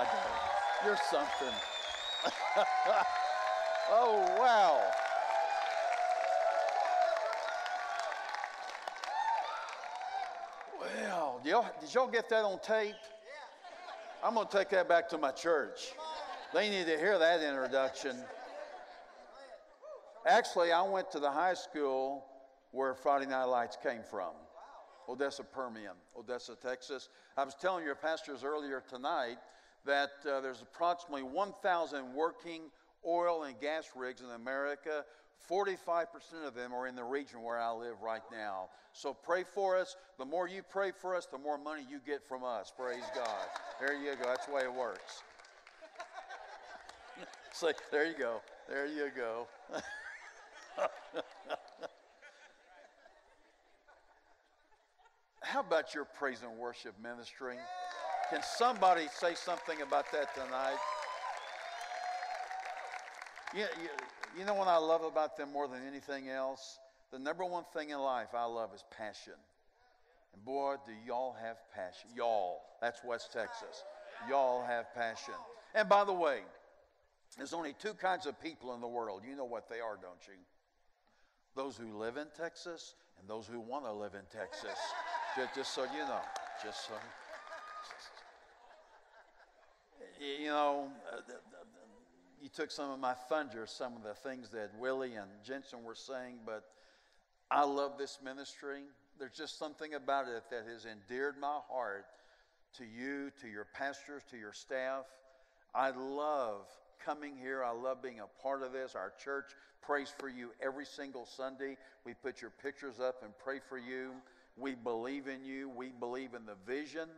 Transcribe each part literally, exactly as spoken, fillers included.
I did. You're something. Oh, wow. Well, y'all, did y'all get that on tape? I'm going to take that back to my church. They need to hear that introduction. Actually, I went to the high school where Friday Night Lights came from. Odessa Permian, Odessa, Texas. I was telling your pastors earlier tonight that uh, there's approximately one thousand working oil and gas rigs in America. forty-five percent of them are in the region where I live right now. So pray for us. The more you pray for us, the more money you get from us. Praise God. There you go. That's the way it works. So, there you go. There you go. How about your praise and worship ministry? Can somebody say something about that tonight? You, you, you know what I love about them more than anything else? The number one thing in life I love is passion. And boy, do y'all have passion. Y'all. That's West Texas. Y'all have passion. And by the way, there's only two kinds of people in the world. You know what they are, don't you? Those who live in Texas and those who want to live in Texas. Just, just so you know. Just so. You know, you took some of my thunder, some of the things that Willie and Jensen were saying, but I love this ministry. There's just something about it that has endeared my heart to you, to your pastors, to your staff. I love coming here. I love being a part of this. Our church prays for you every single Sunday. We put your pictures up and pray for you. We believe in you. We believe in the vision.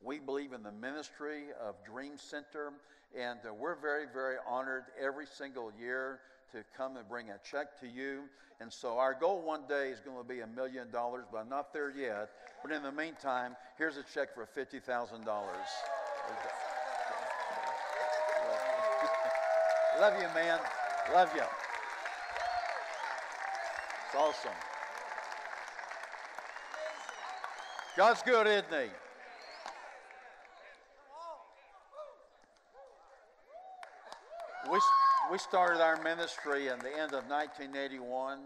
We believe in the ministry of Dream Center. And uh, we're very, very honored every single year to come and bring a check to you. And so our goal one day is going to be a million dollars, but I'm not there yet. But in the meantime, here's a check for fifty thousand dollars. Love you, man. Love you. It's awesome. God's good, isn't he? We, we started our ministry in the end of nineteen eighty-one,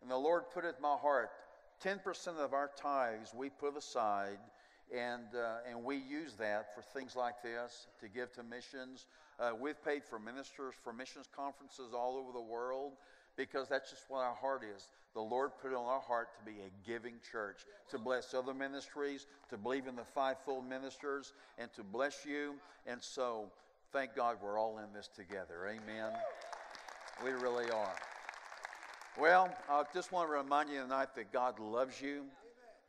and the Lord put it in my heart, ten percent of our tithes we put aside, and, uh, and we use that for things like this, to give to missions. Uh, we've paid for ministers, for missions conferences all over the world, because that's just what our heart is. The Lord put it on our heart to be a giving church, to bless other ministries, to believe in the fivefold ministers, and to bless you. And so, thank God we're all in this together. Amen. We really are. Well, I just want to remind you tonight that God loves you.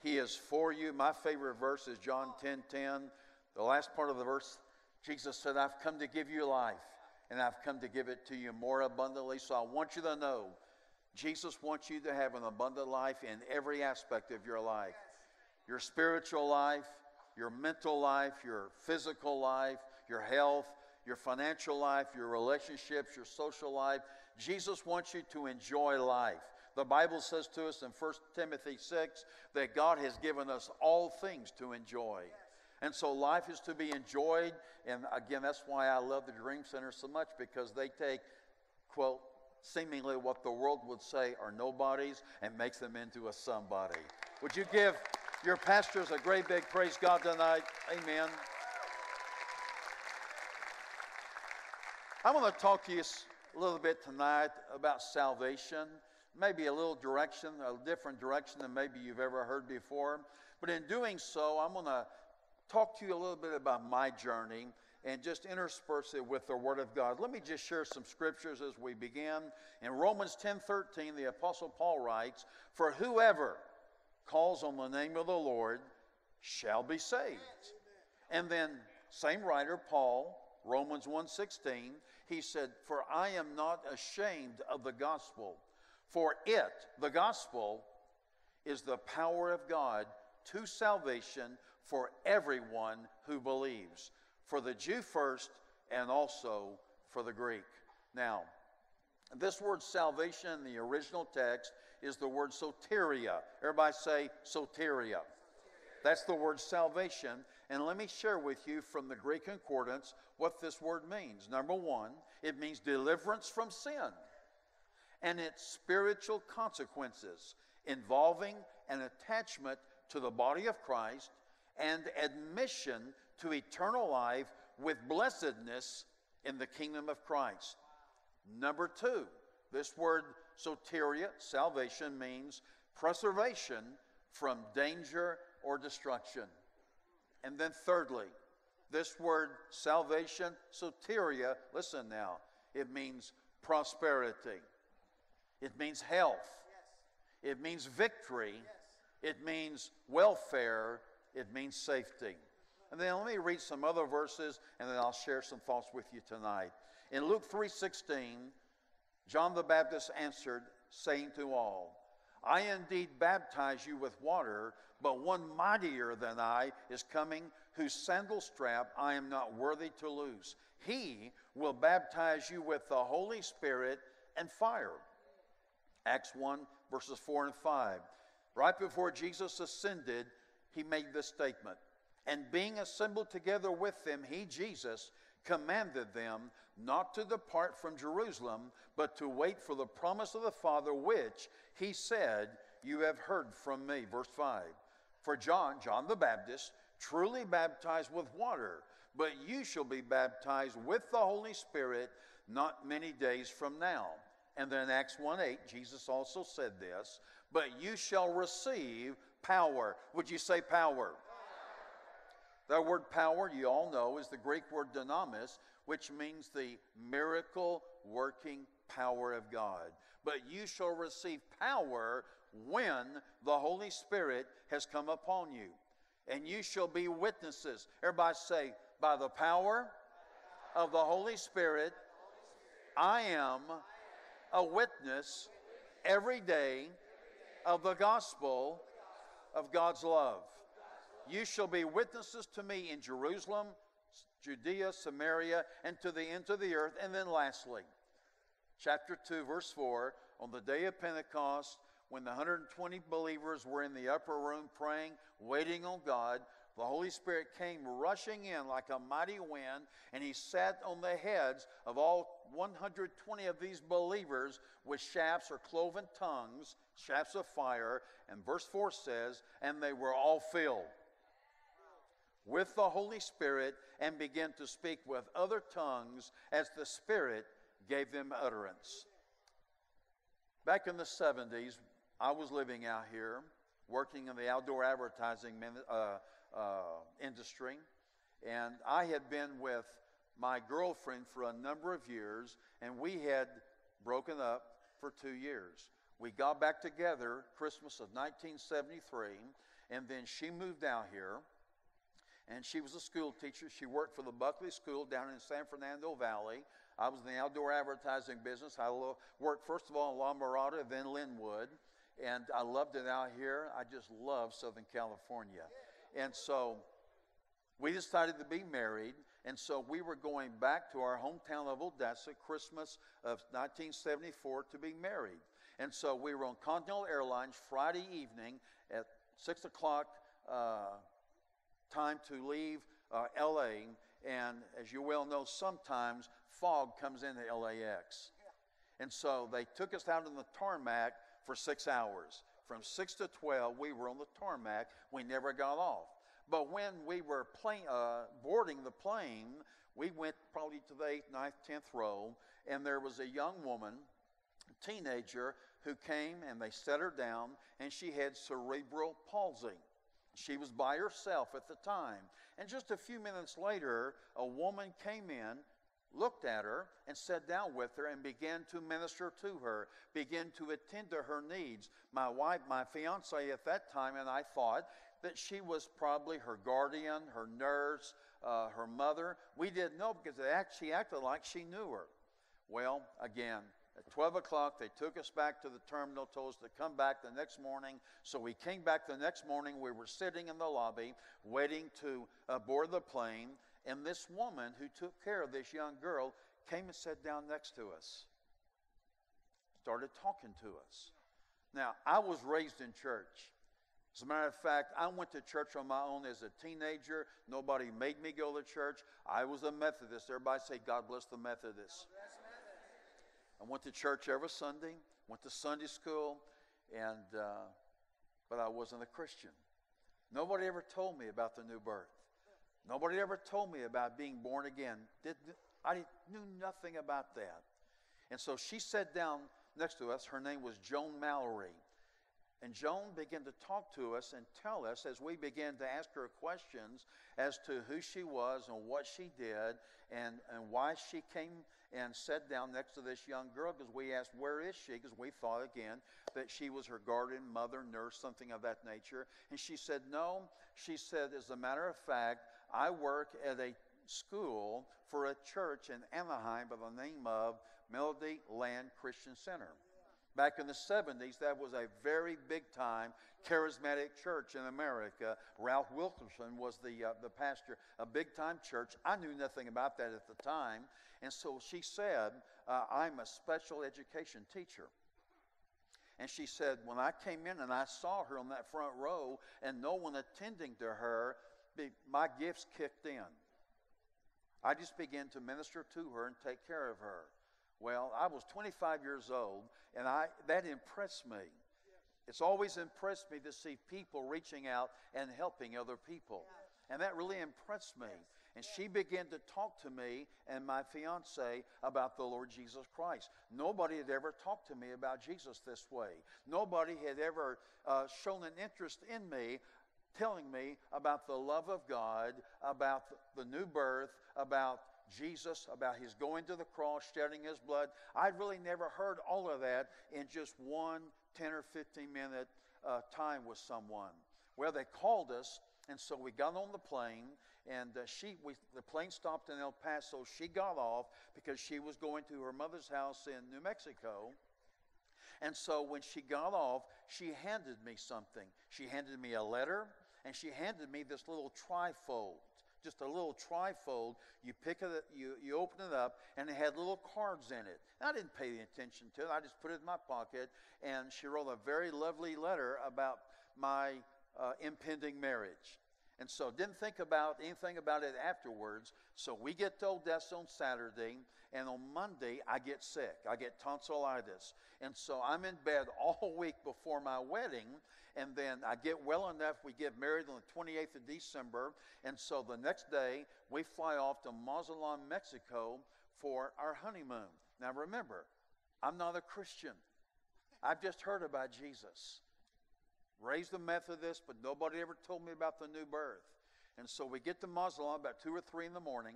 He is for you. My favorite verse is John ten ten. The last part of the verse, Jesus said, I've come to give you life, and I've come to give it to you more abundantly. So I want you to know, Jesus wants you to have an abundant life in every aspect of your life. Your spiritual life, your mental life, your physical life, your health, your financial life, your relationships, your social life. Jesus wants you to enjoy life. The Bible says to us in First Timothy six that God has given us all things to enjoy. And so life is to be enjoyed. And again, that's why I love the Dream Center so much, because they take, quote, seemingly what the world would say are nobodies and makes them into a somebody. Would you give your pastors a great big praise God tonight? Amen. I'm going to talk to you a little bit tonight about salvation, maybe a little direction, a different direction than maybe you've ever heard before. But in doing so, I'm going to talk to you a little bit about my journey and just intersperse it with the Word of God. Let me just share some scriptures as we begin. In Romans ten thirteen, the Apostle Paul writes, "For whoever calls on the name of the Lord shall be saved." And then same writer, Paul, Romans one sixteen, he said, "For I am not ashamed of the gospel, for it," the gospel, "is the power of God to salvation for everyone who believes, for the Jew first and also for the Greek." Now, this word salvation in the original text is the word soteria. Everybody say soteria. That's the word salvation. And let me share with you from the Greek concordance what this word means. Number one, it means deliverance from sin and its spiritual consequences, involving an attachment to the body of Christ and admission to eternal life with blessedness in the kingdom of Christ. Number two, this word soteria, salvation, means preservation from danger or destruction. And then thirdly, this word salvation, soteria, listen now, it means prosperity. It means health. Yes. It means victory. Yes. It means welfare. It means safety. And then let me read some other verses, and then I'll share some thoughts with you tonight. In Luke three sixteen, John the Baptist answered, saying to all, I indeed baptize you with water, but one mightier than I is coming, whose sandal strap I am not worthy to loose. He will baptize you with the Holy Spirit and fire. Acts one, verses four and five. Right before Jesus ascended, he made this statement. And being assembled together with them, he, Jesus, commanded them not to depart from Jerusalem, but to wait for the promise of the Father, which he said, you have heard from me. Verse five, for John, John the Baptist, truly baptized with water, but you shall be baptized with the Holy Spirit not many days from now. And then Acts one eight, Jesus also said this, but you shall receive power. Would you say power? That word power, you all know, is the Greek word dynamis, which means the miracle-working power of God. But you shall receive power when the Holy Spirit has come upon you. And you shall be witnesses. Everybody say, by the power of the Holy Spirit, I am a witness every day of the gospel of God's love. You shall be witnesses to me in Jerusalem, Judea, Samaria, and to the end of the earth. And then lastly, chapter two, verse four, on the day of Pentecost, when the one hundred twenty believers were in the upper room praying, waiting on God, the Holy Spirit came rushing in like a mighty wind, and he sat on the heads of all one hundred twenty of these believers with shafts or cloven tongues, shafts of fire. And verse four says, and they were all filled with the Holy Spirit and began to speak with other tongues as the Spirit gave them utterance. Back in the seventies, I was living out here, working in the outdoor advertising uh, uh, industry, and I had been with my girlfriend for a number of years, and we had broken up for two years. We got back together Christmas of nineteen seventy-three, and then she moved out here. And she was a school teacher. She worked for the Buckley School down in San Fernando Valley. I was in the outdoor advertising business. I worked, first of all, in La Mirada, then Linwood. And I loved it out here. I just love Southern California. And so we decided to be married. And so we were going back to our hometown of Odessa, Christmas of nineteen seventy-four, to be married. And so we were on Continental Airlines Friday evening at six o'clock uh, time to leave uh, L A, and as you well know, sometimes fog comes into L A X. And so they took us out on the tarmac for six hours. From six to twelve, we were on the tarmac. We never got off. But when we were plane, uh, boarding the plane, we went probably to the eighth, ninth, tenth row, and there was a young woman, a teenager, who came, and they set her down, and she had cerebral palsy. She was by herself at the time. And just a few minutes later, a woman came in, looked at her, and sat down with her and began to minister to her, began to attend to her needs. My wife, my fiancée at that time, and I thought that she was probably her guardian, her nurse, uh, her mother. We didn't know because they act, she acted like she knew her. Well, again, at twelve o'clock, they took us back to the terminal, told us to come back the next morning. So we came back the next morning. We were sitting in the lobby waiting to uh, board the plane. And this woman who took care of this young girl came and sat down next to us, started talking to us. Now, I was raised in church. As a matter of fact, I went to church on my own as a teenager. Nobody made me go to church. I was a Methodist. Everybody say, God bless the Methodists. God bless Methodist. I went to church every Sunday, went to Sunday school, and uh, but I wasn't a Christian. Nobody ever told me about the new birth. Nobody ever told me about being born again. Didn't, I knew nothing about that. And so she sat down next to us. Her name was Joan Mallory. And Joan began to talk to us and tell us, as we began to ask her questions as to who she was and what she did and, and why she came and sat down next to this young girl, because we asked, where is she? Because we thought, again, that she was her guardian, mother, nurse, something of that nature. And she said, no. She said, as a matter of fact, I work at a school for a church in Anaheim by the name of Melodyland Christian Center. Back in the seventies, that was a very big-time charismatic church in America. Ralph Wilkinson was the uh, the pastor, a big-time church. I knew nothing about that at the time. And so she said, uh, I'm a special education teacher. And she said, when I came in and I saw her on that front row and no one attending to her, my gifts kicked in. I just began to minister to her and take care of her. Well, I was twenty-five years old, and I that impressed me. Yes. It's always impressed me to see people reaching out and helping other people. Yes. And that really impressed me. Yes. And yes. She began to talk to me and my fiance about the Lord Jesus Christ. Nobody had ever talked to me about Jesus this way. Nobody had ever uh, shown an interest in me, telling me about the love of God, about the new birth, about Jesus, about his going to the cross, shedding his blood. I'd really never heard all of that in just one ten or fifteen minute uh, time with someone. Well, they called us, and so we got on the plane, and uh, she we, the plane stopped in El Paso. She got off because she was going to her mother's house in New Mexico. And so when she got off, she handed me something. She handed me a letter, and she handed me this little trifold. Just a little trifold. You pick it, you you open it up, and it had little cards in it. And I didn't pay any attention to it. I just put it in my pocket, and she wrote a very lovely letter about my uh, impending marriage. And so didn't think about anything about it afterwards. So we get to Odessa on Saturday, and on Monday I get sick. I get tonsillitis. And so I'm in bed all week before my wedding, and then I get well enough. We get married on the twenty-eighth of December, and so the next day we fly off to Mazatlan, Mexico for our honeymoon. Now remember, I'm not a Christian. I've just heard about Jesus. Raised a Methodist, but nobody ever told me about the new birth. And so we get to Mazatlan about two or three in the morning,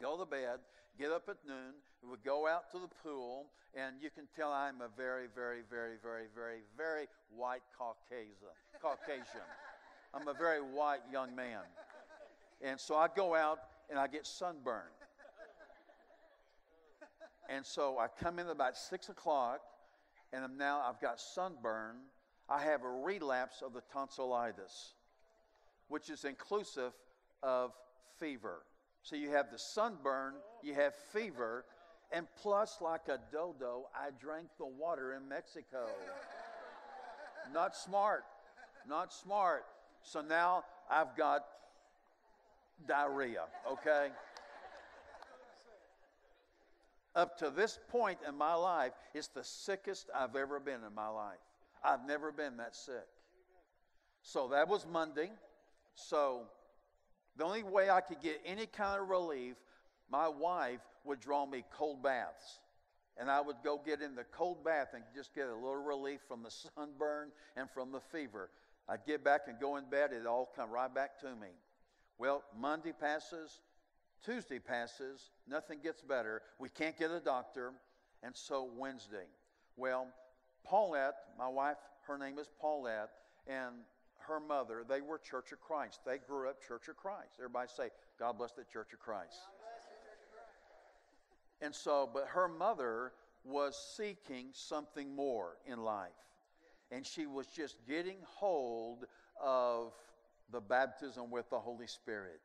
go to bed, get up at noon, we go out to the pool, and you can tell I'm a very, very, very, very, very, very white Caucasian. Caucasian. I'm a very white young man. And so I go out and I get sunburned. And so I come in about six o'clock, and I'm now I've got sunburn. I have a relapse of the tonsillitis, which is inclusive of fever. So you have the sunburn, you have fever, and plus, like a dodo, I drank the water in Mexico. Not smart, not smart. So now I've got diarrhea, okay? Up to this point in my life, it's the sickest I've ever been in my life. I've never been that sick. So that was Monday. So the only way I could get any kind of relief, my wife would draw me cold baths. And I would go get in the cold bath and just get a little relief from the sunburn and from the fever. I'd get back and go in bed. It'd all come right back to me. Well, Monday passes. Tuesday passes. Nothing gets better. We can't get a doctor. And so Wednesday. Well, Paulette, my wife, her name is Paulette, and her mother, they were Church of Christ. They grew up Church of Christ. Everybody say, God bless the Church of Christ. God bless the Church of Christ. And so, but her mother was seeking something more in life. And she was just getting hold of the baptism with the Holy Spirit.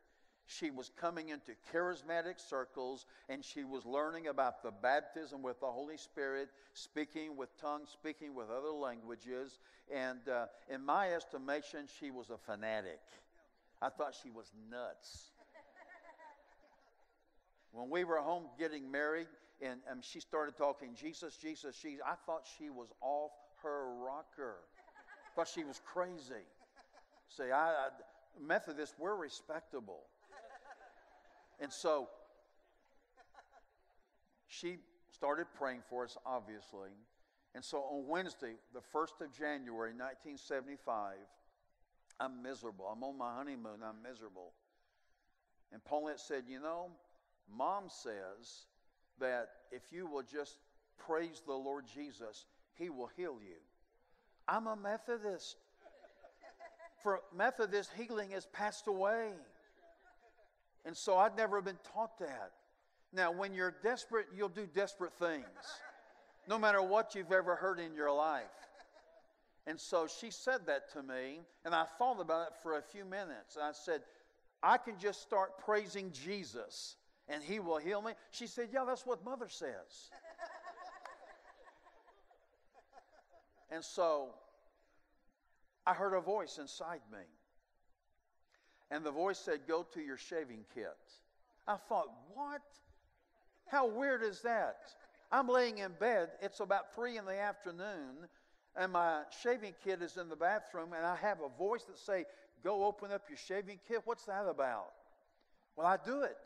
She was coming into charismatic circles, and she was learning about the baptism with the Holy Spirit, speaking with tongues, speaking with other languages. And uh, in my estimation, she was a fanatic. I thought she was nuts. When we were home getting married, and um, she started talking Jesus, Jesus, Jesus, I thought she was off her rocker. I thought she was crazy. See, I, I Methodists, we're respectable. And so she started praying for us, obviously. And so on Wednesday, the first of January, nineteen seventy-five, I'm miserable. I'm on my honeymoon. I'm miserable. And Paulette said, you know, Mom says that if you will just praise the Lord Jesus, he will heal you. I'm a Methodist. For Methodist, healing has passed away. And so I'd never been taught that. Now, when you're desperate, you'll do desperate things, no matter what you've ever heard in your life. And so she said that to me, and I thought about it for a few minutes. I said, I can just start praising Jesus, and he will heal me. She said, yeah, that's what Mother says. And so I heard a voice inside me. And the voice said, go to your shaving kit. I thought, what? How weird is that? I'm laying in bed. It's about three in the afternoon, and my shaving kit is in the bathroom, and I have a voice that say, go open up your shaving kit. What's that about? Well, I do it.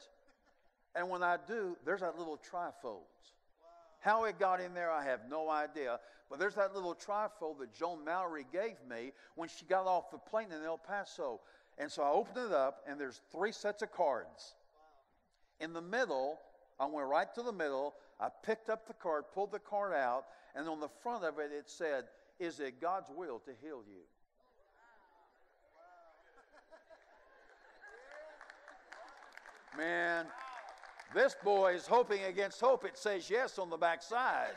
And when I do, there's that little trifold. How it got in there, I have no idea. But there's that little trifold that Joan Mallory gave me when she got off the plane in El Paso. And so I opened it up, and there's three sets of cards. In the middle, I went right to the middle. I picked up the card, pulled the card out, and on the front of it, it said, is it God's will to heal you? Man, this boy is hoping against hope. It says yes on the backside.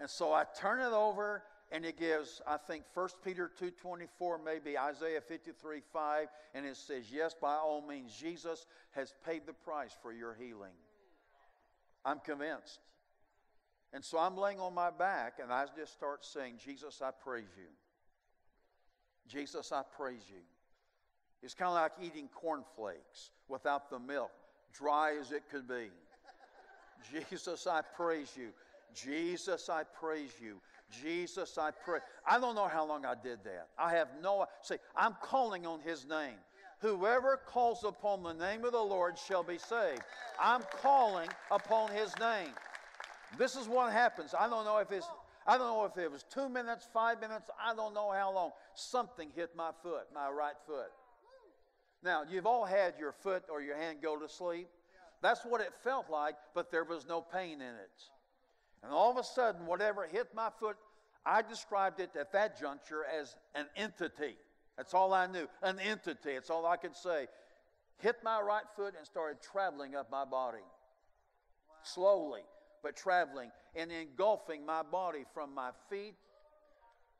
And so I turn it over, and it gives, I think, First Peter two twenty-four, maybe Isaiah fifty-three five, and it says, yes, by all means, Jesus has paid the price for your healing. I'm convinced. And so I'm laying on my back, and I just start saying, Jesus, I praise you. Jesus, I praise you. It's kind of like eating cornflakes without the milk, dry as it could be. Jesus, I praise you. Jesus, I praise you. Jesus, I pray. I don't know how long I did that. I have no, see, I'm calling on his name. Whoever calls upon the name of the Lord shall be saved. I'm calling upon his name. This is what happens. I don't know if it's, I don't know if it was two minutes, five minutes. I don't know how long. Something hit my foot, my right foot. Now, you've all had your foot or your hand go to sleep. That's what it felt like, but there was no pain in it. And all of a sudden, whatever hit my foot, I described it at that juncture as an entity. That's all I knew, an entity. It's all I could say. Hit my right foot and started traveling up my body. Wow. Slowly, but traveling and engulfing my body from my feet,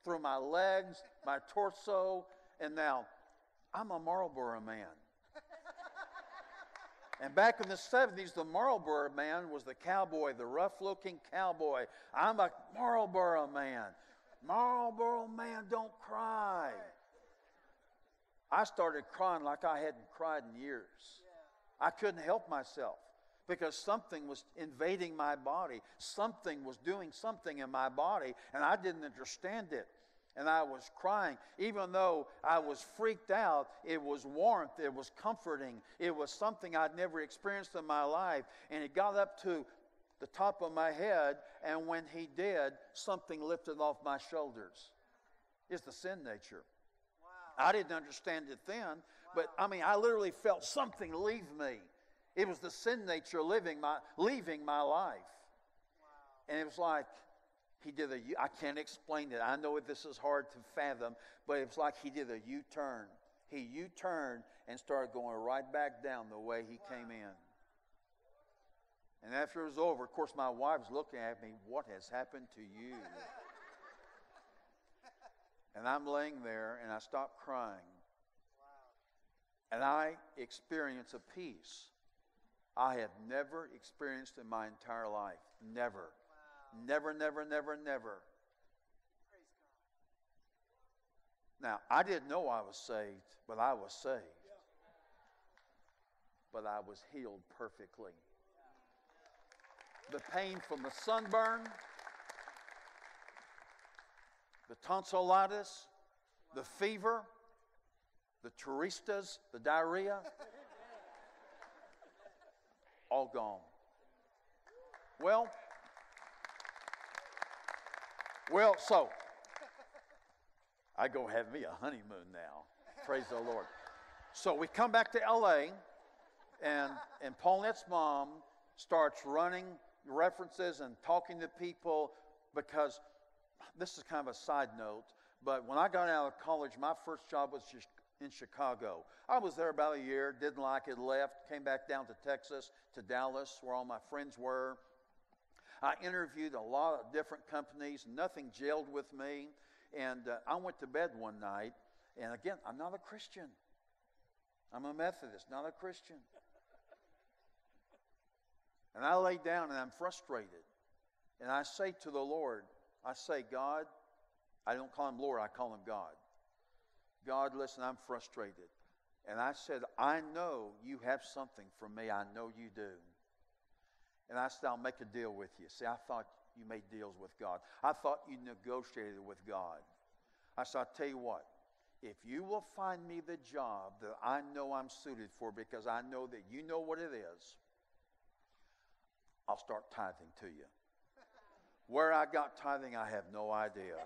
through my legs, my torso. And now, I'm a Marlboro man. And back in the seventies, the Marlboro man was the cowboy, the rough-looking cowboy. I'm a Marlboro man. Marlboro man, don't cry. I started crying like I hadn't cried in years. I couldn't help myself because something was invading my body. Something was doing something in my body, and I didn't understand it. And I was crying. Even though I was freaked out, it was warmth, it was comforting, it was something I'd never experienced in my life. And it got up to the top of my head, and when he did, something lifted off my shoulders. It's the sin nature. Wow. I didn't understand it then, wow. But I mean, I literally felt something leave me. It was the sin nature living my, leaving my life. Wow. And it was like, He did a, I can't explain it. I know this is hard to fathom, but it's like he did a U-turn. He U-turned and started going right back down the way he wow. came in. And after it was over, of course, my wife's looking at me, what has happened to you? And I'm laying there, and I stopped crying. Wow. and I experience a peace I had never experienced in my entire life. Never. Wow. Never, never, never, never. Praise God. Now, I didn't know I was saved, but I was saved. Yeah. But I was healed perfectly. Yeah. The pain from the sunburn, the tonsillitis, wow. the fever, the turistas, the diarrhea, all gone. Well, well, so I go have me a honeymoon now. Praise the Lord. So we come back to L A, and and Paulette's mom starts running references and talking to people, because this is kind of a side note, but when I got out of college, my first job was just in Chicago. I was there about a year, didn't like it, left, came back down to Texas, to Dallas, where all my friends were. I interviewed a lot of different companies. Nothing gelled with me. And uh, I went to bed one night, and again, I'm not a Christian. I'm a Methodist, not a Christian. And I lay down, and I'm frustrated. And I say to the Lord, I say, God, I don't call him Lord, I call him God. God, listen, I'm frustrated. And I said, I know you have something for me. I know you do. And I said, I'll make a deal with you. See, I thought you made deals with God. I thought you negotiated with God. I said, I'll tell you what. If you will find me the job that I know I'm suited for, because I know that you know what it is, I'll start tithing to you. Where I got tithing, I have no idea.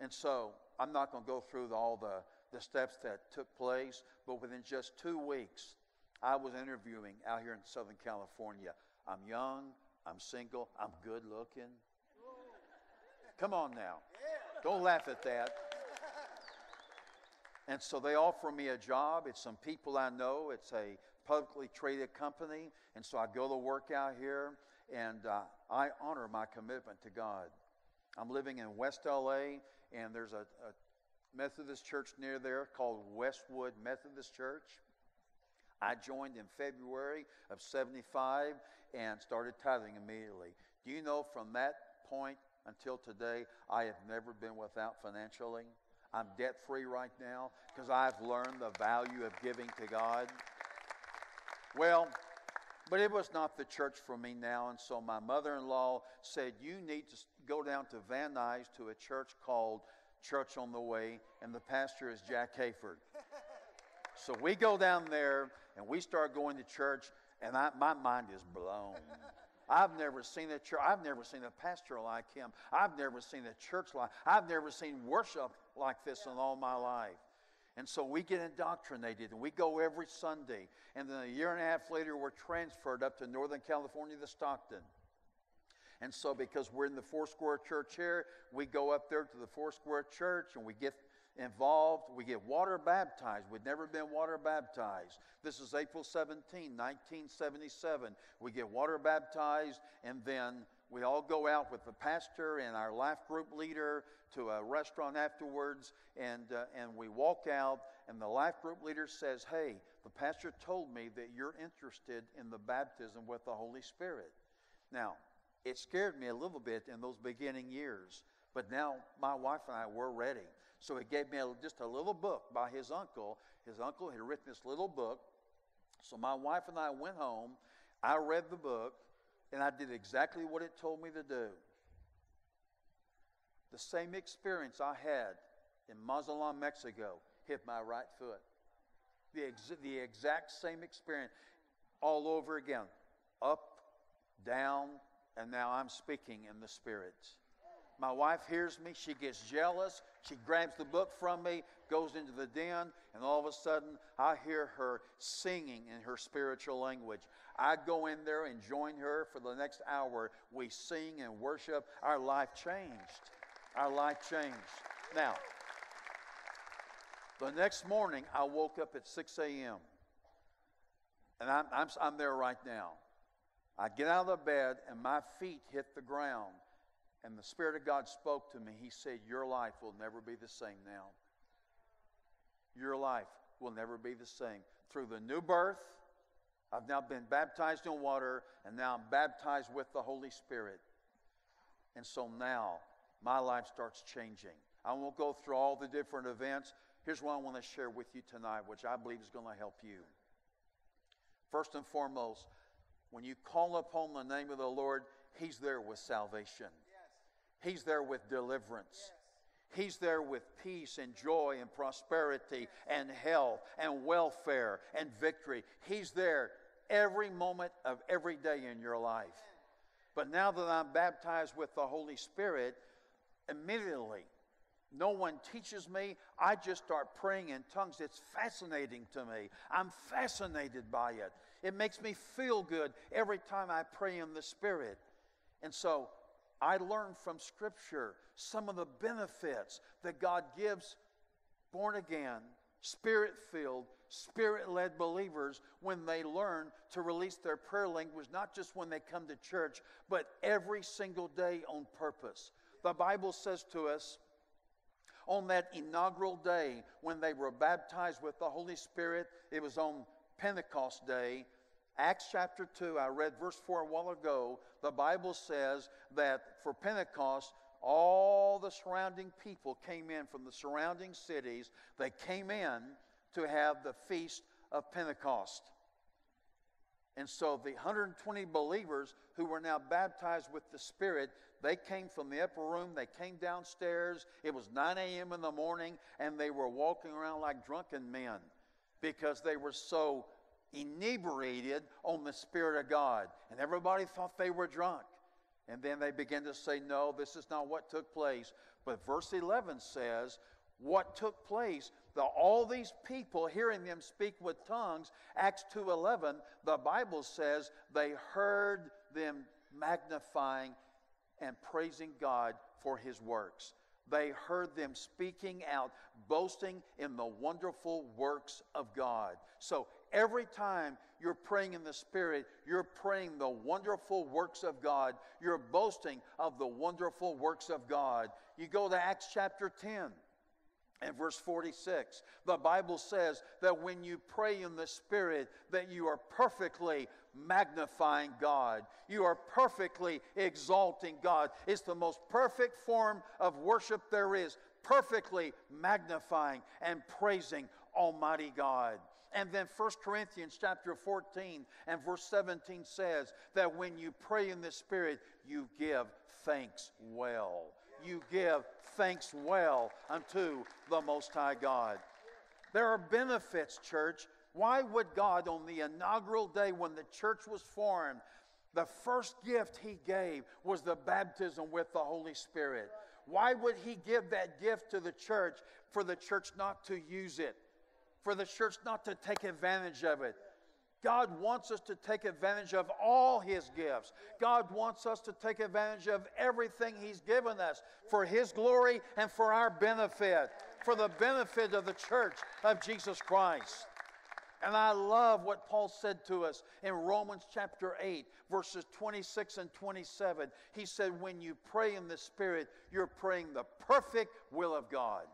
And so I'm not going to go through the, all the, the steps that took place, but within just two weeks, I was interviewing out here in Southern California. I'm young, I'm single, I'm good looking. Come on now. Yeah. Don't laugh at that. And so they offer me a job. It's some people I know. It's a publicly traded company. And so I go to work out here, and uh, I honor my commitment to God. I'm living in West L A, and there's a, a Methodist church near there called Westwood Methodist Church. I joined in February of seventy-five and started tithing immediately. Do you know, from that point until today, I have never been without financially. I'm debt-free right now because I've learned the value of giving to God. Well, but it was not the church for me now, and so my mother-in-law said, you need to go down to Van Nuys to a church called Church on the Way, and the pastor is Jack Hayford. So we go down there, and we start going to church, and I, my mind is blown. I've never seen a church. I've never seen a pastor like him. I've never seen a church like, I've never seen worship like this in all my life. And so we get indoctrinated, and we go every Sunday. And then a year and a half later, we're transferred up to Northern California to Stockton. And so because we're in the Foursquare Church here, we go up there to the Foursquare Church, and we get involved. We get water baptized. We'd never been water baptized. This is April seventeenth, nineteen seventy-seven. We get water baptized, and then we all go out with the pastor and our life group leader to a restaurant afterwards, and uh, and we walk out, and the life group leader says, hey, the pastor told me that you're interested in the baptism with the Holy Spirit. Now, it scared me a little bit in those beginning years, but now my wife and I were ready. So he gave me a, just a little book by his uncle. His uncle had written this little book. So my wife and I went home. I read the book. And I did exactly what it told me to do. The same experience I had in Mazatlan, Mexico, hit my right foot. The, ex the exact same experience all over again. Up, down, and now I'm speaking in the Spirit. My wife hears me. She gets jealous. She grabs the book from me, goes into the den, and all of a sudden I hear her singing in her spiritual language. I go in there and join her for the next hour. We sing and worship. Our life changed. Our life changed. Now, the next morning I woke up at six A M and I'm, I'm, I'm there right now. I get out of the bed and my feet hit the ground. And the Spirit of God spoke to me. He said, your life will never be the same now. your life will never be the same. Through the new birth, I've now been baptized in water, and now I'm baptized with the Holy Spirit. And so now my life starts changing. I won't go through all the different events. Here's what I want to share with you tonight, which I believe is going to help you. First and foremost, when you call upon the name of the Lord, He's there with salvation. Yes. He's there with deliverance. Yes. He's there with peace and joy and prosperity and health and welfare and victory. He's there every moment of every day in your life. But now that I'm baptized with the Holy Spirit, immediately, no one teaches me. I just start praying in tongues. It's fascinating to me. I'm fascinated by it. It makes me feel good every time I pray in the Spirit. And so I learned from Scripture some of the benefits that God gives born-again, Spirit-filled, Spirit-led believers when they learn to release their prayer language, not just when they come to church, but every single day on purpose. The Bible says to us, on that inaugural day when they were baptized with the Holy Spirit, it was on Pentecost Day, Acts chapter two, I read verse four a while ago, the Bible says that for Pentecost, all the surrounding people came in from the surrounding cities. They came in to have the feast of Pentecost. And so the one hundred twenty believers who were now baptized with the Spirit, they came from the upper room, they came downstairs, it was nine a.m. in the morning, and they were walking around like drunken men because they were so inebriated on the Spirit of God. And everybody thought they were drunk. And then they began to say, no, this is not what took place. But verse eleven says, what took place, the, all these people hearing them speak with tongues, Acts two eleven, the Bible says they heard them magnifying and praising God for His works. They heard them speaking out, boasting in the wonderful works of God. So every time you're praying in the Spirit, you're praying the wonderful works of God. You're boasting of the wonderful works of God. You go to Acts chapter ten. And verse forty-six, the Bible says that when you pray in the Spirit, that you are perfectly magnifying God. You are perfectly exalting God. It's the most perfect form of worship there is, perfectly magnifying and praising Almighty God. And then First Corinthians chapter fourteen and verse seventeen says that when you pray in the Spirit, you give thanks well. You give thanks well unto the Most High God. There are benefits, church. Why would God, on the inaugural day when the church was formed, the first gift He gave was the baptism with the Holy Spirit? Why would He give that gift to the church for the church not to use it, for the church not to take advantage of it? God wants us to take advantage of all His gifts. God wants us to take advantage of everything He's given us for His glory and for our benefit, for the benefit of the church of Jesus Christ. And I love what Paul said to us in Romans chapter eight, verses twenty-six and twenty-seven. He said, when you pray in the Spirit, you're praying the perfect will of God.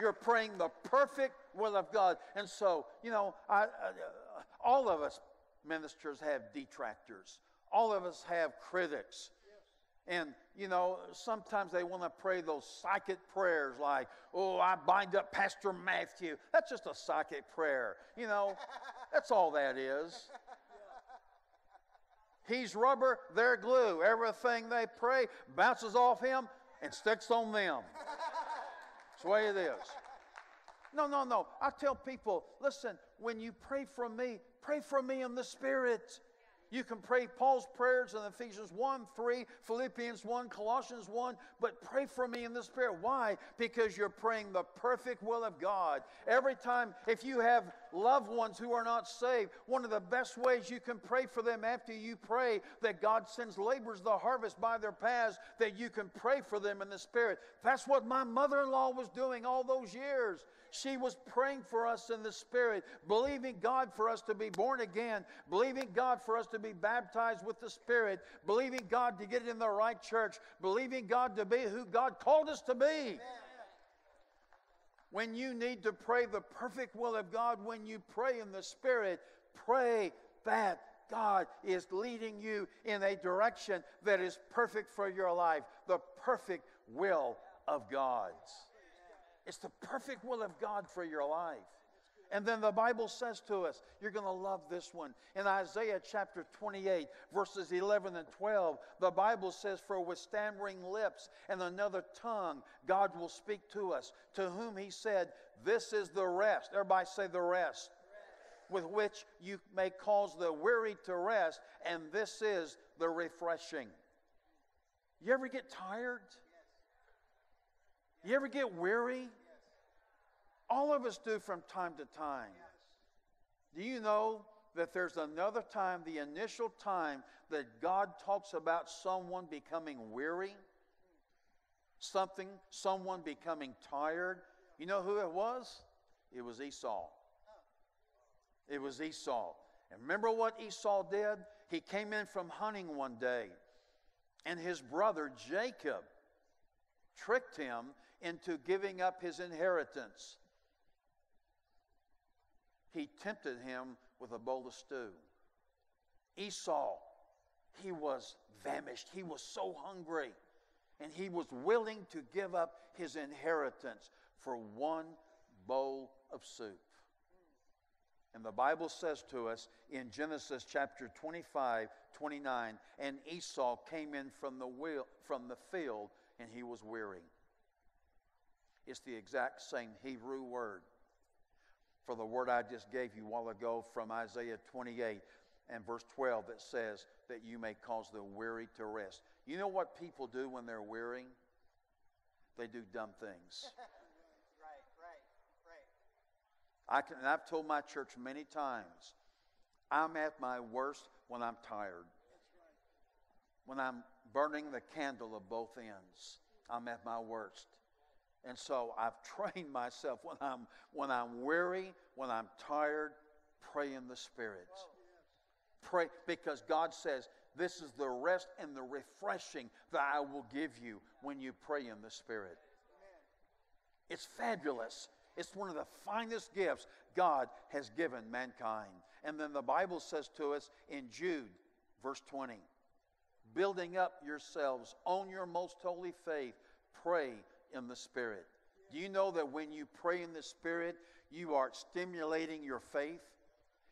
You're praying the perfect will of God. And so, you know, I, I, all of us ministers have detractors. All of us have critics. Yes. And, you know, sometimes they want to pray those psychic prayers like, oh, I bind up Pastor Matthew. That's just a psychic prayer. You know, that's all that is. He's rubber, they're glue. Everything they pray bounces off him and sticks on them. That's the way it is. No, no, no. I tell people, listen, when you pray for me, pray for me in the Spirit. You can pray Paul's prayers in Ephesians one, three, Philippians one, Colossians one, but pray for me in the Spirit. Why? Because you're praying the perfect will of God. Every time, if you have loved ones who are not saved, one of the best ways you can pray for them after you pray that God sends laborers the harvest by their paths, that you can pray for them in the Spirit. That's what my mother-in-law was doing all those years. She was praying for us in the Spirit, believing God for us to be born again, believing God for us to be baptized with the Spirit, believing God to get in the right church, believing God to be who God called us to be. Amen. When you need to pray the perfect will of God, when you pray in the Spirit, pray that God is leading you in a direction that is perfect for your life, the perfect will of God's. It's the perfect will of God for your life. And then the Bible says to us, you're going to love this one. In Isaiah chapter twenty-eight, verses eleven and twelve, the Bible says, "For with stammering lips and another tongue, God will speak to us, to whom he said, this is the rest." Everybody say the rest. The rest. "With which you may cause the weary to rest, and this is the refreshing." You ever get tired? You ever get weary? All of us do from time to time. Do you know that there's another time, the initial time, that God talks about someone becoming weary? Something, someone becoming tired? You know who it was? It was Esau. It was Esau. And remember what Esau did? He came in from hunting one day, and his brother Jacob tricked him into giving up his inheritance. He tempted him with a bowl of stew. Esau, he was famished. He was so hungry. And he was willing to give up his inheritance for one bowl of soup. And the Bible says to us in Genesis chapter twenty-five, twenty-nine, "And Esau came in from the, will, from the field, and he was weary." It's the exact same Hebrew word for the word I just gave you a while ago from Isaiah twenty-eight and verse twelve that says that you may cause the weary to rest. You know what people do when they're weary? They do dumb things. Right, right, right. I can, and I've told my church many times, I'm at my worst when I'm tired. When I'm burning the candle of both ends, I'm at my worst. And so I've trained myself when I'm, when I'm weary, when I'm tired, pray in the Spirit. Pray, because God says, this is the rest and the refreshing that I will give you when you pray in the Spirit. It's fabulous. It's one of the finest gifts God has given mankind. And then the Bible says to us in Jude, verse twenty, "Building up yourselves on your most holy faith, pray in the Spirit." Do you know that when you pray in the Spirit, you are stimulating your faith?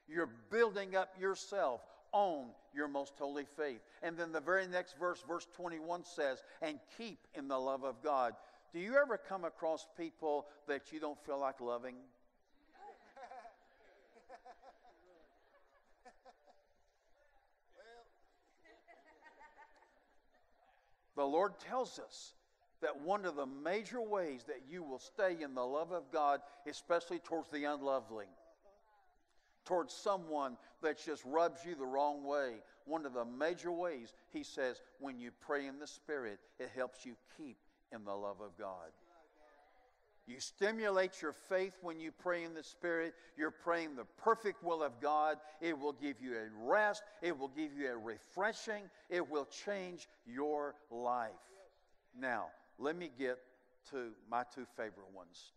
You're building up yourself on your most holy faith. And then the very next verse, verse twenty-one says, "And keep in the love of God." Do you ever come across people that you don't feel like loving? The Lord tells us that one of the major ways that you will stay in the love of God, especially towards the unlovely, towards someone that just rubs you the wrong way, one of the major ways, he says, when you pray in the Spirit, it helps you keep in the love of God. You stimulate your faith when you pray in the Spirit. You're praying the perfect will of God. It will give you a rest. It will give you a refreshing. It will change your life. Now, let me get to my two favorite ones.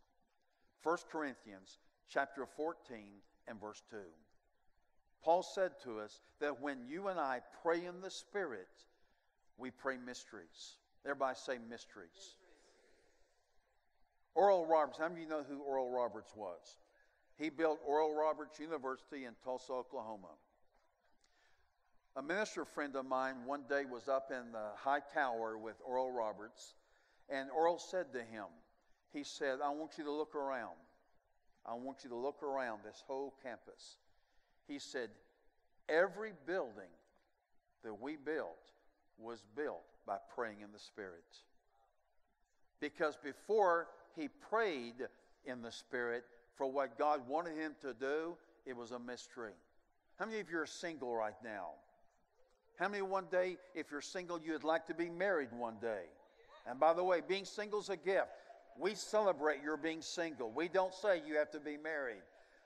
First Corinthians chapter fourteen and verse two. Paul said to us that when you and I pray in the Spirit, we pray mysteries. Everybody say mysteries. mysteries. Oral Roberts, how many of you know who Oral Roberts was? He built Oral Roberts University in Tulsa, Oklahoma. A minister friend of mine one day was up in the high tower with Oral Roberts. And Earl said to him, he said, "I want you to look around. I want you to look around this whole campus." He said, "Every building that we built was built by praying in the Spirit." Because before he prayed in the Spirit for what God wanted him to do, it was a mystery. How many of you are single right now? How many one day, if you're single, you would like to be married one day? And by the way, being single is a gift. We celebrate your being single. We don't say you have to be married.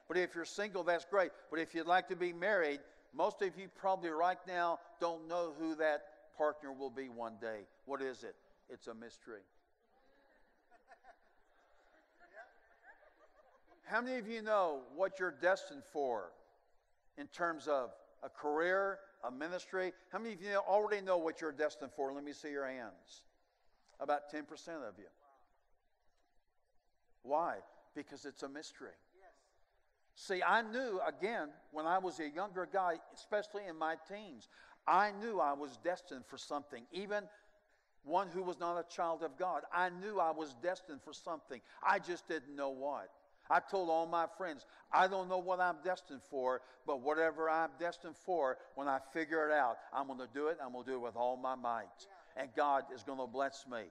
But if you're single, that's great. But if you'd like to be married, most of you probably right now don't know who that partner will be one day. What is it? It's a mystery. How many of you know what you're destined for in terms of a career, a ministry? How many of you already know what you're destined for? Let me see your hands. About ten percent of you. Why? Because it's a mystery. Yes. See, I knew, again, when I was a younger guy, especially in my teens, I knew I was destined for something. Even one who was not a child of God, I knew I was destined for something. I just didn't know what. I told all my friends, I don't know what I'm destined for, but whatever I'm destined for, when I figure it out, I'm going to do it, I'm going to do it with all my might. Yeah. And God is going to bless me. Amen.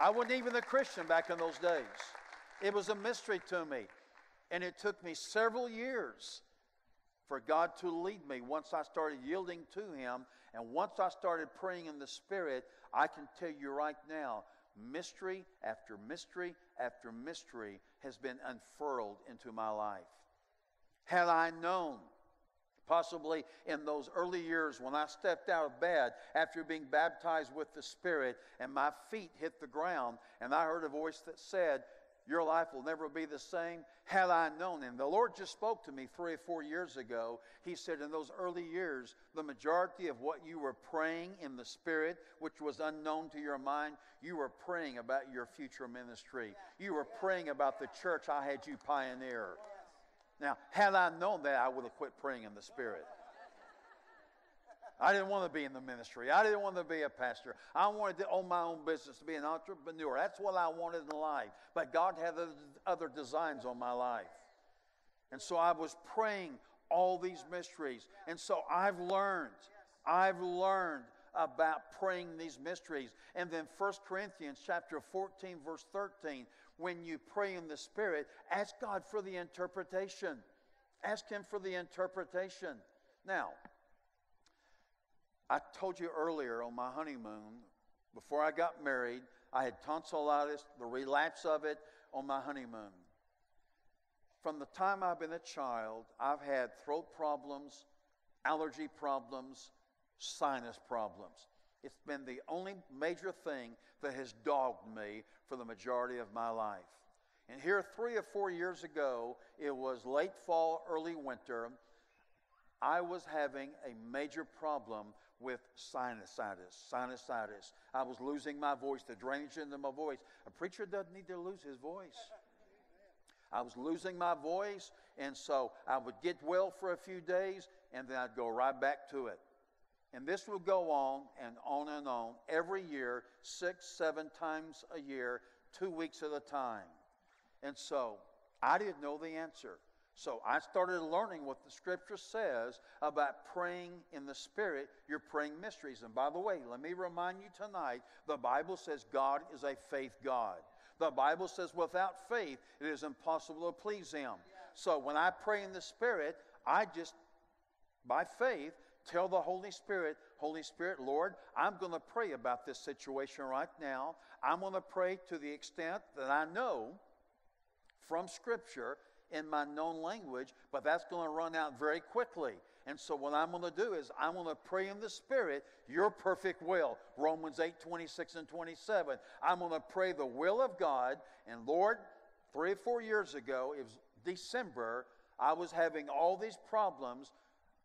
I wasn't even a Christian back in those days. It was a mystery to me. And it took me several years for God to lead me. Once I started yielding to Him, and once I started praying in the Spirit, I can tell you right now, mystery after mystery after mystery has been unfurled into my life. Had I known, possibly in those early years when I stepped out of bed after being baptized with the Spirit and my feet hit the ground and I heard a voice that said, your life will never be the same, had I known Him. The Lord just spoke to me three or four years ago. He said, in those early years, the majority of what you were praying in the Spirit, which was unknown to your mind, you were praying about your future ministry. You were praying about the church I had you pioneer. Now, had I known that, I would have quit praying in the Spirit. I didn't want to be in the ministry. I didn't want to be a pastor. I wanted to own my own business, to be an entrepreneur. That's what I wanted in life. But God had other designs on my life. And so I was praying all these mysteries. And so I've learned, I've learned about praying these mysteries. And then First Corinthians chapter fourteen, verse thirteen, when you pray in the Spirit, ask God for the interpretation. Ask Him for the interpretation. Now, I told you earlier on my honeymoon, before I got married, I had tonsillitis, the relapse of it on my honeymoon. From the time I've been a child, I've had throat problems, allergy problems, sinus problems. It's been the only major thing that has dogged me for the majority of my life. And here three or four years ago, it was late fall, early winter, I was having a major problem with sinusitis, sinusitis. I was losing my voice, the drainage into my voice. A preacher doesn't need to lose his voice. I was losing my voice, and so I would get well for a few days, and then I'd go right back to it. And this would go on and on and on every year, six, seven times a year, two weeks at a time. And so I didn't know the answer. So I started learning what the Scripture says about praying in the Spirit. You're praying mysteries. And by the way, let me remind you tonight, the Bible says God is a faith God. The Bible says without faith, it is impossible to please Him. So when I pray in the Spirit, I just, by faith, tell the Holy Spirit, Holy Spirit, Lord, I'm going to pray about this situation right now. I'm going to pray to the extent that I know from Scripture in my known language, but that's going to run out very quickly. And so what I'm going to do is I'm going to pray in the Spirit, your perfect will, Romans eight, twenty-six and twenty-seven. I'm going to pray the will of God. And Lord, three or four years ago, it was December, I was having all these problems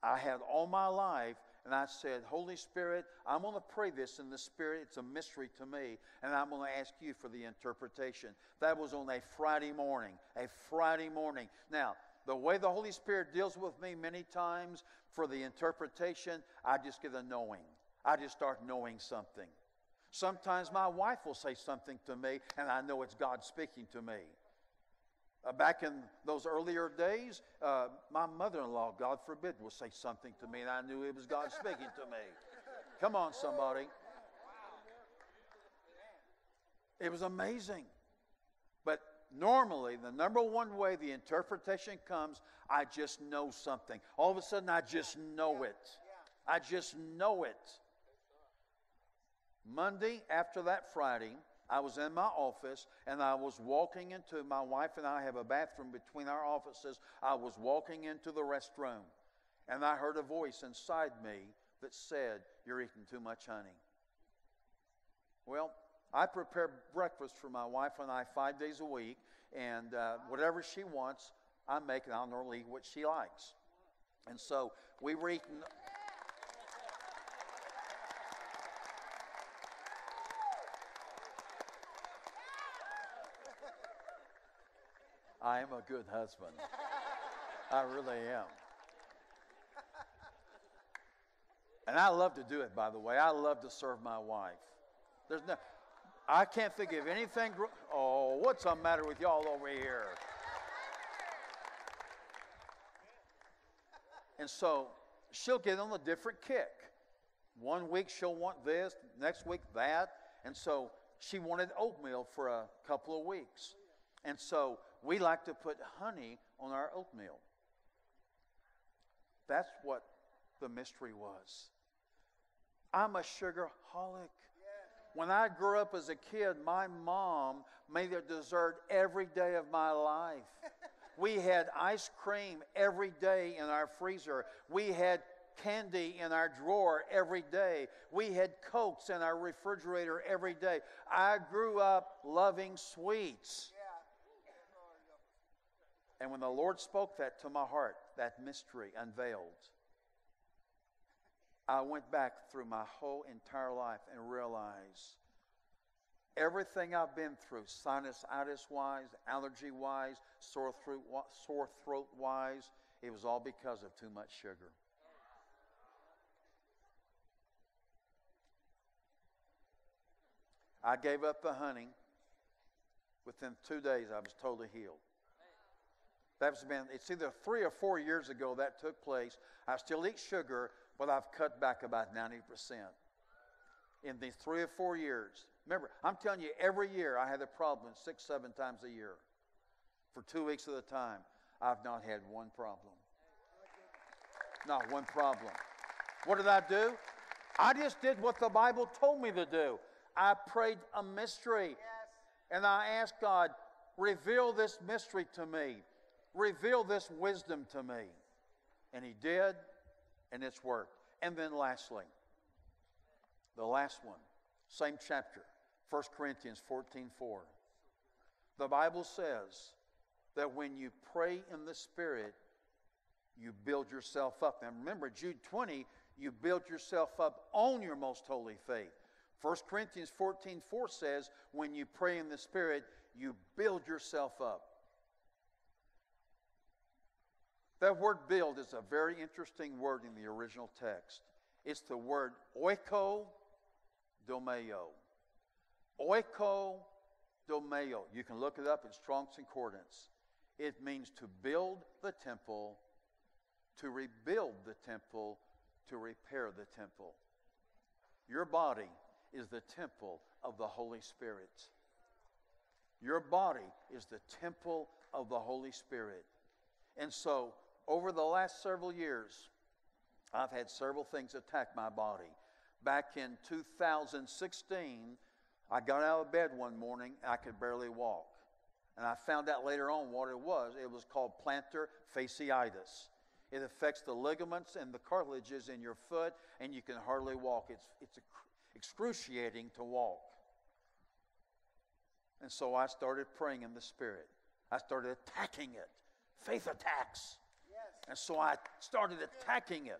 I had all my life, and I said, Holy Spirit, I'm going to pray this in the Spirit. It's a mystery to me, and I'm going to ask you for the interpretation. That was on a Friday morning, a Friday morning. Now, the way the Holy Spirit deals with me many times for the interpretation, I just get a knowing. I just start knowing something. Sometimes my wife will say something to me, and I know it's God speaking to me. Uh, back in those earlier days, uh, my mother-in-law, God forbid, would say something to me, and I knew it was God speaking to me. Come on, somebody. It was amazing. But normally, the number one way the interpretation comes, I just know something. All of a sudden, I just know it. I just know it. Monday, after that Friday, I was in my office, and I was walking into, my wife and I have a bathroom between our offices. I was walking into the restroom, and I heard a voice inside me that said, you're eating too much honey. Well, I prepare breakfast for my wife and I five days a week, and uh, whatever she wants, I make, and I'll normally eat what she likes. And so we were eating. I am a good husband. I really am. And I love to do it, by the way. I love to serve my wife. There's no, I can't think of anything. Gro- oh, what's the matter with y'all over here? And so she'll get on a different kick. One week she'll want this, next week that. And so she wanted oatmeal for a couple of weeks. And so we like to put honey on our oatmeal. That's what the mystery was. I'm a sugarholic. When I grew up as a kid, my mom made a dessert every day of my life. We had ice cream every day in our freezer. We had candy in our drawer every day. We had Cokes in our refrigerator every day. I grew up loving sweets. And when the Lord spoke that to my heart, that mystery unveiled, I went back through my whole entire life and realized everything I've been through, sinusitis-wise, allergy-wise, sore throat, sore throat-wise, it was all because of too much sugar. I gave up the hunting. Within two days, I was totally healed. That's been, it's either three or four years ago that took place. I still eat sugar, but I've cut back about ninety percent in these three or four years. Remember, I'm telling you, every year I had a problem six, seven times a year. For two weeks at a time, I've not had one problem. Not one problem. What did I do? I just did what the Bible told me to do. I prayed a mystery. Yes. And I asked God, reveal this mystery to me. Reveal this wisdom to me. And he did, and it's worked. And then lastly, the last one, same chapter, First Corinthians fourteen four. The Bible says that when you pray in the Spirit, you build yourself up. And remember, Jude twenty, you build yourself up on your most holy faith. First Corinthians fourteen four says, when you pray in the Spirit, you build yourself up. That word build is a very interesting word in the original text. It's the word oikodomeo. Oikodomeo. You can look it up in Strong's Concordance. It means to build the temple, to rebuild the temple, to repair the temple. Your body is the temple of the Holy Spirit. Your body is the temple of the Holy Spirit. And so, over the last several years, I've had several things attack my body. Back in two thousand sixteen, I got out of bed one morning, and I could barely walk. And I found out later on what it was. It was called plantar fasciitis. It affects the ligaments and the cartilages in your foot, and you can hardly walk. It's, it's excruciating to walk. And so I started praying in the Spirit. I started attacking it. Faith attacks. Yes. And so I started attacking it. Yes.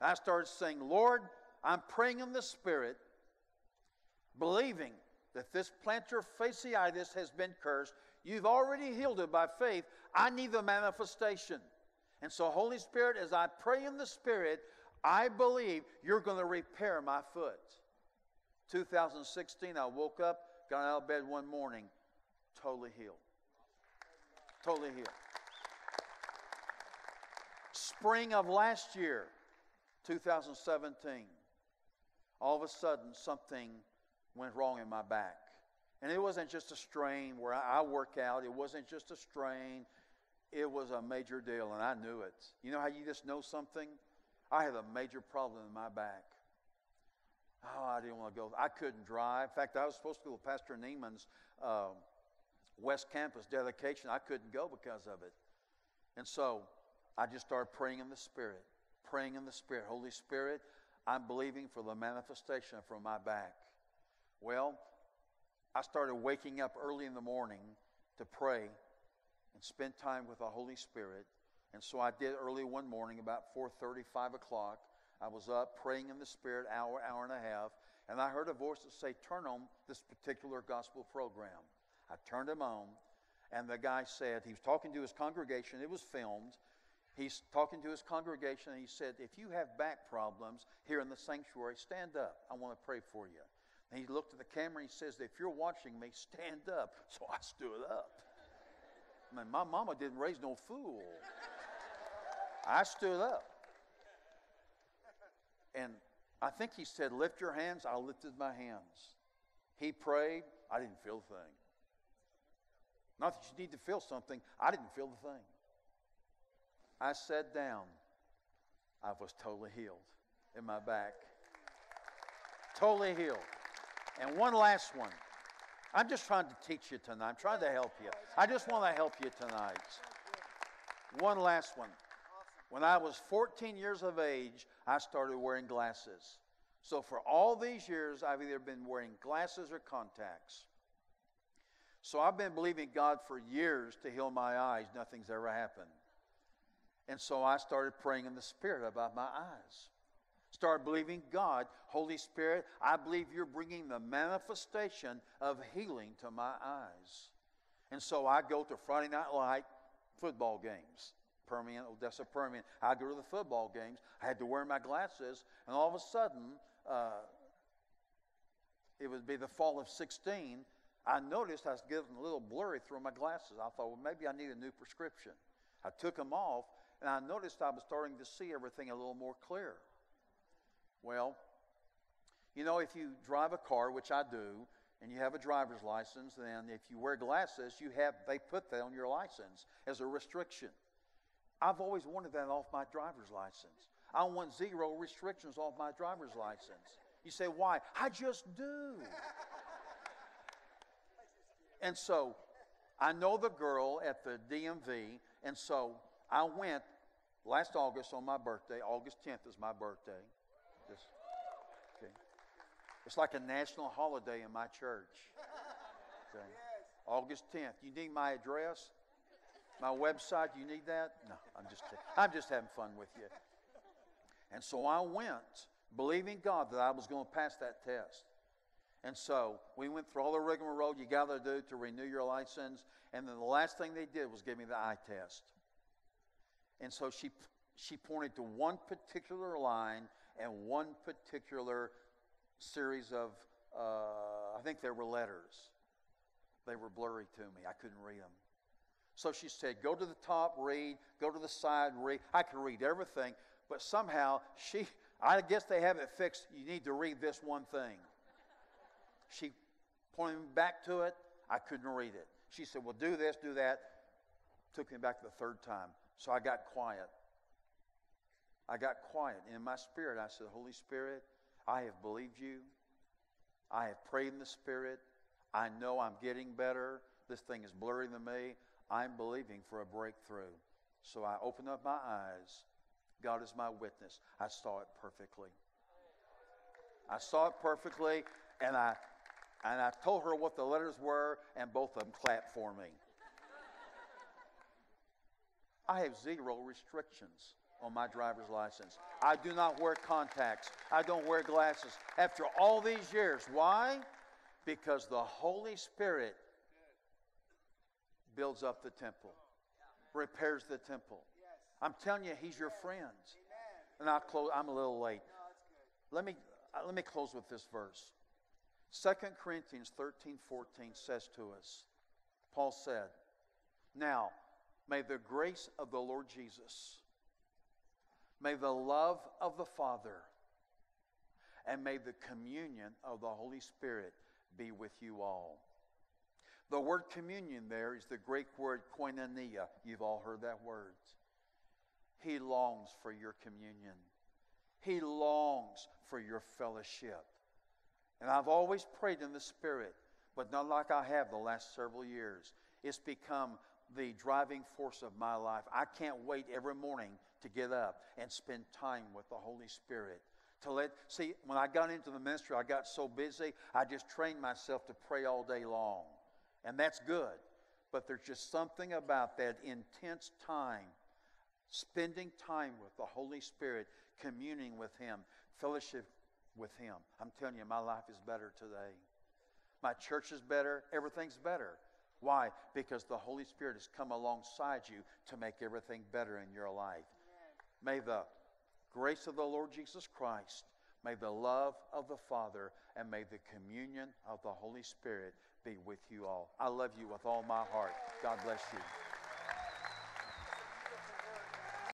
I started saying, Lord, I'm praying in the Spirit, believing that this plantar fasciitis has been cursed. You've already healed it by faith. I need the manifestation. And so, Holy Spirit, as I pray in the Spirit, I believe you're going to repair my foot. two thousand sixteen, I woke up, got out of bed one morning, totally healed. Totally healed. Spring of last year, two thousand seventeen, all of a sudden something went wrong in my back. And it wasn't just a strain where I work out. It wasn't just a strain. It was a major deal, and I knew it. You know how you just know something? I had a major problem in my back. Oh, I didn't want to go. I couldn't drive. In fact, I was supposed to go to Pastor Neiman's uh, West Campus dedication. I couldn't go because of it. And so I just started praying in the Spirit, praying in the Spirit. Holy Spirit, I'm believing for the manifestation from my back. Well, I started waking up early in the morning to pray and spend time with the Holy Spirit. And so I did early one morning, about four thirty, five o'clock. I was up praying in the Spirit, hour, hour and a half. And I heard a voice that said, turn on this particular gospel program. I turned him on. And the guy said, he was talking to his congregation. It was filmed. He's talking to his congregation. And he said, if you have back problems here in the sanctuary, stand up. I want to pray for you. And he looked at the camera and he says, if you're watching me, stand up. So I stood up. I mean, my mama didn't raise no fool. I stood up. And I think he said, lift your hands. I lifted my hands. He prayed. I didn't feel a thing. Not that you need to feel something. I didn't feel the thing. I sat down. I was totally healed in my back. Totally healed. And one last one. I'm just trying to teach you tonight. I'm trying to help you. I just want to help you tonight. One last one. When I was fourteen years of age, I started wearing glasses. So for all these years, I've either been wearing glasses or contacts. So I've been believing God for years to heal my eyes. Nothing's ever happened. And so I started praying in the Spirit about my eyes. Started believing God, Holy Spirit, I believe you're bringing the manifestation of healing to my eyes. And so I go to Friday Night Light football games. Permian, Odessa Permian. I go to the football games. I had to wear my glasses. And all of a sudden, uh, it would be the fall of sixteen. I noticed I was getting a little blurry through my glasses. I thought, well, maybe I need a new prescription. I took them off, and I noticed I was starting to see everything a little more clear. Well, you know, if you drive a car, which I do, and you have a driver's license, then if you wear glasses, you have they put that on your license as a restriction. I've always wanted that off my driver's license. I want zero restrictions off my driver's license. You say, why? I just do. And so I know the girl at the D M V, and so I went last August on my birthday. August tenth is my birthday. Just, okay. It's like a national holiday in my church. Okay. August tenth. You need my address? My website? You need that? No, I'm just I'm just having fun with you. And so I went believing God that I was going to pass that test. And so we went through all the rigmarole you got to do to renew your license. And then the last thing they did was give me the eye test. And so she she pointed to one particular line and one particular series of, uh, I think they were letters. They were blurry to me. I couldn't read them. So she said, go to the top, read. Go to the side, read. I could read everything. But somehow, she, I guess they have it fixed. You need to read this one thing. She pointed me back to it. I couldn't read it. She said, well, do this, do that. Took me back the third time. So I got quiet. I got quiet. And in my spirit, I said, Holy Spirit, I have believed you. I have prayed in the Spirit. I know I'm getting better. This thing is blurry to me. I'm believing for a breakthrough. So I opened up my eyes. God is my witness. I saw it perfectly. I saw it perfectly. And I and I told her what the letters were, and both of them clapped for me. I have zero restrictions on my driver's license. I do not wear contacts. I don't wear glasses. After all these years, why? Because the Holy Spirit builds up the temple, repairs the temple. I'm telling you, He's your friend. And I'll close. I'm a little late. Let me let me close with this verse. Second Corinthians thirteen fourteen says to us, Paul said, now, may the grace of the Lord Jesus, may the love of the Father, and may the communion of the Holy Spirit be with you all. The word communion there is the Greek word koinonia. You've all heard that word. He longs for your communion. He longs for your fellowship. And I've always prayed in the Spirit, but not like I have the last several years. It's become the driving force of my life. I can't wait every morning to get up and spend time with the Holy Spirit, to let, see, when I got into the ministry, I got so busy, I just trained myself to pray all day long. And that's good. But there's just something about that intense time, spending time with the Holy Spirit, communing with Him, fellowship with Him. I'm telling you, my life is better today. My church is better. Everything's better. Why? Because the Holy Spirit has come alongside you to make everything better in your life. May the grace of the Lord Jesus Christ, may the love of the Father, and may the communion of the Holy Spirit be with you all. I love you with all my heart. God bless you.